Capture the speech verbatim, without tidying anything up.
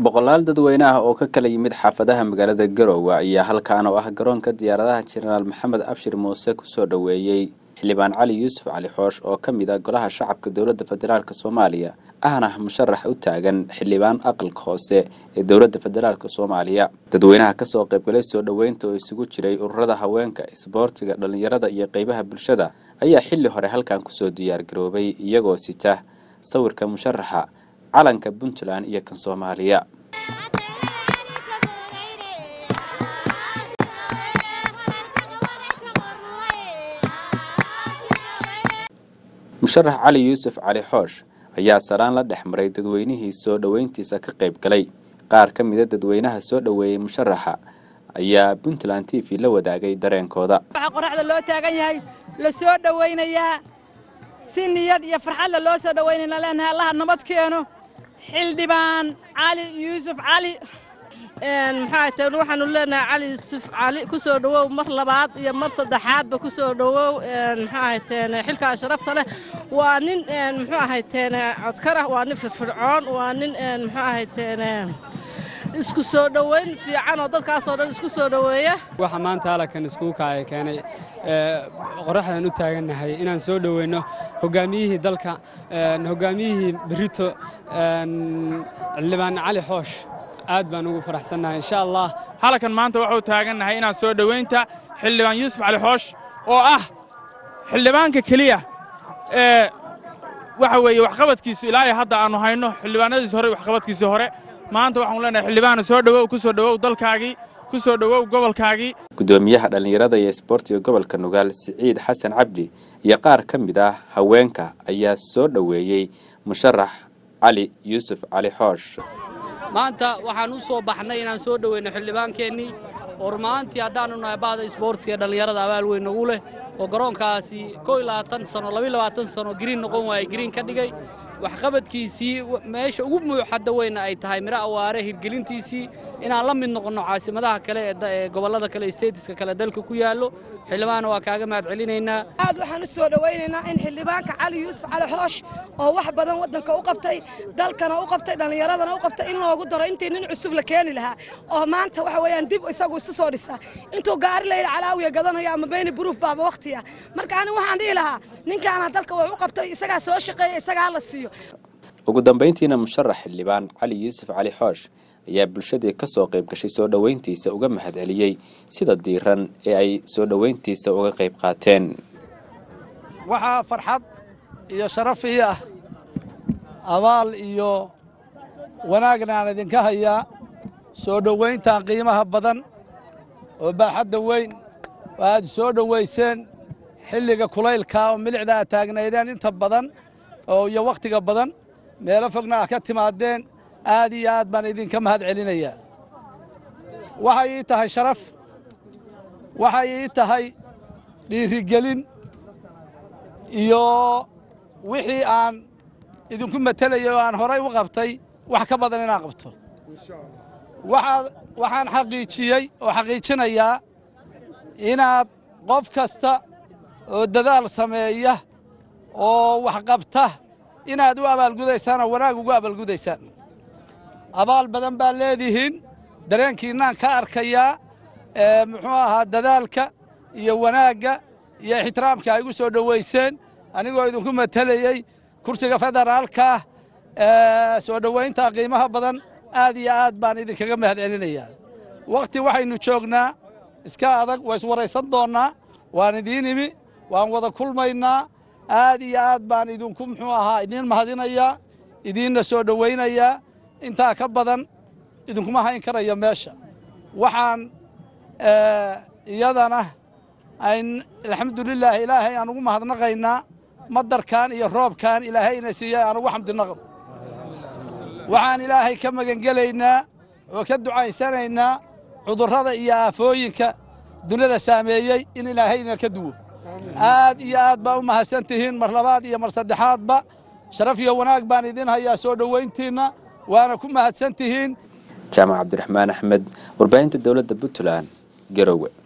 boqolaal dadweynaha oo ka kala yimid xaafadaha magaalada Garoowe ayaa halkaan oo ah garoonka diyaaradaha General Mohamed Abdirmoose ku soo dhaweeyay Xildhibaan Cali Yuusuf Cali Xoosh oo ka mid ah golaha shacabka dowladda Federaalka Soomaaliya ahna musharax u taagan Xildhibaan Aqalkoose ee dowladda Federaalka Soomaaliya. Dadweynaha ka soo qayb galay soo dhaweynta oo isugu jiray ururada haweenka, isboortiga, dhalinyarada iyo qaybaha bulshada ayaa xilli hore halkaan ku soo diyaar garoobay iyagoo sita sawirka musharaxa calanka Puntland iyo kan Soomaaliya. Musharax Cali Yuusuf Cali Xoosh ayaa salaan la dhaxmaray dadweynihii soo dhaweyntiisa ka qayb galay. Qaar ka mid ah dadweynaha soo dhaweeyay musharaxa ayaa Puntland T V la wadaagay dareenkooda. Waxa qorraxda loo taagan yahay la soo dhaweynaya si niyad iyo farxad loo soo dhaweynayna leenahay Allah nabad keeno. Xildhibaan Cali Yuusuf Cali een maxaa waxaanu leenahay Cali Yuusuf Cali ku soo dhawow mar labaad iyo mar saddexaadba ku soo dhawow een maxaa xilka sharafta leh waa nin een maxaa ahaayteen codkar ah waa nin firfircoon waa nin een maxaa ahaayteen isku soo dhaweyn fiican oo dadkaas oo dhan isku soo dhaweeya waxa maanta halkan isku kaay keenay qorraxdan u taaganahay inaan soo dhaweyno hogaamiyihii dalka een hogaamiyihii Brito een Xildhibaan Cali Xoosh aad baan ugu faraxsanahay insha Allah halkan maanta waxa uu taaganahay inaan soo dhaweynta Xildhibaan Yuusuf Cali Xoosh oo ah xildhibaanka kaliya ee waxa weeye wax qabadkiisa ilaahay hadda aanu hayno xildhibaanadiisa hore wax qabadkiisa hore maanta waxaan leenahay xildhibaan soo dhawow ku soo dhawow dalkaagi ku soo dhawow gobolkaagi gudoomiyaha dhalinyarada iyo isboortiga gobolka Nugaal Siciid Xasan Cabdi iyo qaar ka mid ah haweenka ayaa soo dhaweeyay musharax Cali Yuusuf Cali Xoosh maanta waxaan u soo baxnay inaan soo dhaweeyno xildhibaankeenii oo maanta hadaan u nahay baada isboortiga dhalinyarada abaal weyn ugu leh oo garoonkaasi koob iyo labaatan sano laba iyo labaatan sano green noqon waayay green ka dhigay waxqabadkiisii meesha ugu muuxada weyn ay tahay miraa waare hirgelintiisii inaan la mid noqono caasimadaa kale ee gobolada kale stateska kale dalka ku yaalo xildhibaan waa kaaga mahad celinaynaa aad waxaan u soo dhaweynaynaa in xildhibaanka Cali Yuusuf Cali Xoosh oo wax badan wadanka u qabtay dalkana u qabtay dhalinyaradana u qabtay in loogu daro intii nin cusub la keenay lahaa oo maanta waxa weeyaan dib isagu isu soo dhisa intuu gaari leeyahay calaawiga gadanaya ama been proof baaba waqtiya marka aan waxaan dhihi lahaa ninkaana dalka wax u qabtay isaga soo shaqeeyay isaga la siiyo ugu dambeyntiina musharax Xildhibaan Cali Yuusuf Cali Xoosh ayaa bulshadii ka soo qayb gashay soo dhaweyntiisa uga mahad celiyay sida diiran ee ay soo dhaweyntiisa uga qayb qaateen waxa farxad iyo sharaf iyo abaal iyo wanaagna idinka haya soo dhaweynta qiimaha badan oo baaxadda weyn waad soo dhaweyseen xilliga kulaylka oo milicda taagnaydeen inta badan oo iyo waqtiga badan meelo fogna ka timaadeen aad iyo aad baan idinka mahad celinaya waxa ay tahay sharaf waxa ay tahay dhiirigelin iyo wixii aan idinku matalayo aan horay u qabtay wax ka badan inaan qabto insha Allah waxa waxaan xaqiijiyay oo xaqiijinayaa inaad qof kasta oo dadaal sameeya oo wax qabta inaad u abaal gudaysaan wanaag ugu abaal gudaysaan abaal badan baa leedihiin dareenkiinaan ka arkaya ee muxuu ahaa dadaalka iyo wanaaga iyo ixtiraamka ay ugu soo dhaweyseen anigoo idinku matalayay kursiga federaalka ee soo dhaweynta qiimaha badan aad iyo aad baan idinkaga mahad celinayaa waqti waxaynu joognaa iska adag way iswaraysan doonaa waan idiin imi waan wada kulmaynaa aad iyo aad baan idinku muxuu ahaa idin mahadinayaa idinna soo dhaweynayaa inta ka badan idinku ma hayn karayo meesha waxaan ee iyadana aan alxamdulillah ilaahay aan ugu mahadnaqaynaa madarkan iyo roobkan ilaahayna siiyay aan ugu xamdinaqo waxaan ilaahay ka magan galeynaa oo ka ducaysanaynaa cudurrada iyo aafooyinka dunida saameeyay in ilaahayna ka duwo aad iyo aad baa u mahadsantihiin mar labaad iyo mar saddexaadba sharaf iyo wanaag baan idin hayaa soo dhaweyntiina وأنا كم هاتسنتهين جامع عبد الرحمن أحمد وربعين الدولة دبتلان قروة